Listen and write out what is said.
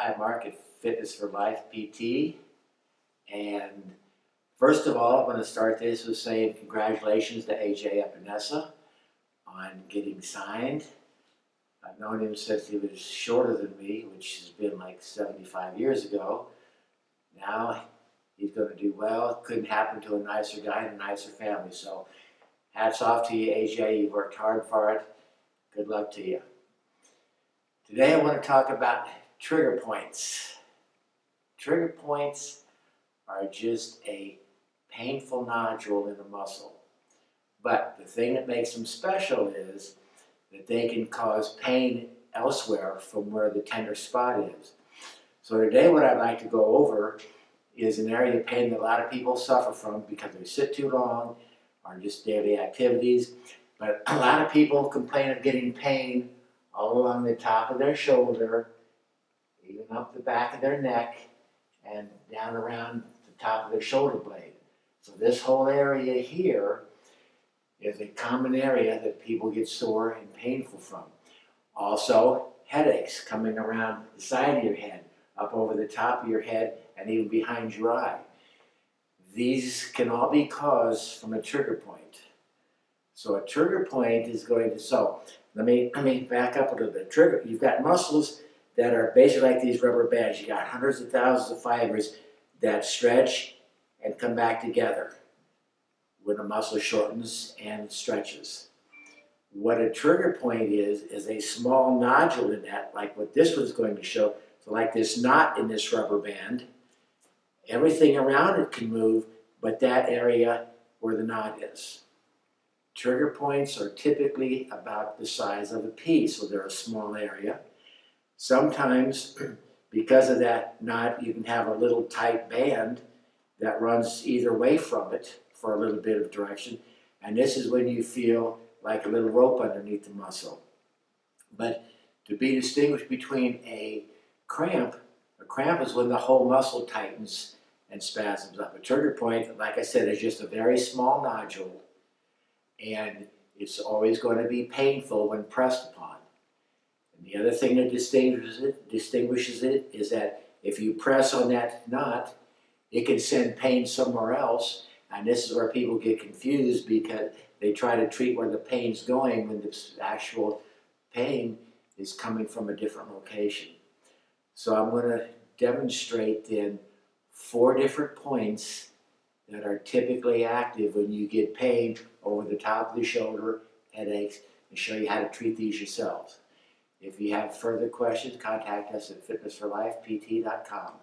Hi, I'm Mark at Fitness4Life PT, and first of all, I'm going to start this with saying congratulations to AJ Epinesa on getting signed. I've known him since he was shorter than me, which has been like 75 years ago. Now he's going to do well. Couldn't happen to a nicer guy and a nicer family, so hats off to you, AJ. You've worked hard for it. Good luck to you. Today I want to talk about trigger points. Trigger points are just a painful nodule in a muscle. But the thing that makes them special is that they can cause pain elsewhere from where the tender spot is. So today what I'd like to go over is an area of pain that a lot of people suffer from because they sit too long or just daily activities. But a lot of people complain of getting pain all along the top of their shoulder, even up the back of their neck, and down around the top of their shoulder blade. So this whole area here is a common area that people get sore and painful from. Also, headaches coming around the side of your head, up over the top of your head, and even behind your eye. These can all be caused from a trigger point. So a trigger point is going to, let me back up a little bit. Trigger, you've got muscles that are basically like these rubber bands. You got hundreds of thousands of fibers that stretch and come back together when a muscle shortens and stretches. What a trigger point is a small nodule in that, like what this was going to show. So like this knot in this rubber band, everything around it can move, but that area where the knot is. Trigger points are typically about the size of a pea, so they're a small area. Sometimes, because of that knot, you can have a little tight band that runs either way from it for a little bit of direction, and this is when you feel like a little rope underneath the muscle. But to be distinguished between a cramp is when the whole muscle tightens and spasms up. A trigger point, like I said, is just a very small nodule, and it's always going to be painful when pressed upon. The other thing that distinguishes it is that if you press on that knot, it can send pain somewhere else, and this is where people get confused because they try to treat where the pain's going when the actual pain is coming from a different location. So I'm going to demonstrate then 4 different points that are typically active when you get pain over the top of the shoulder, headaches, and show you how to treat these yourselves. If you have further questions, contact us at fitness4lifept.com.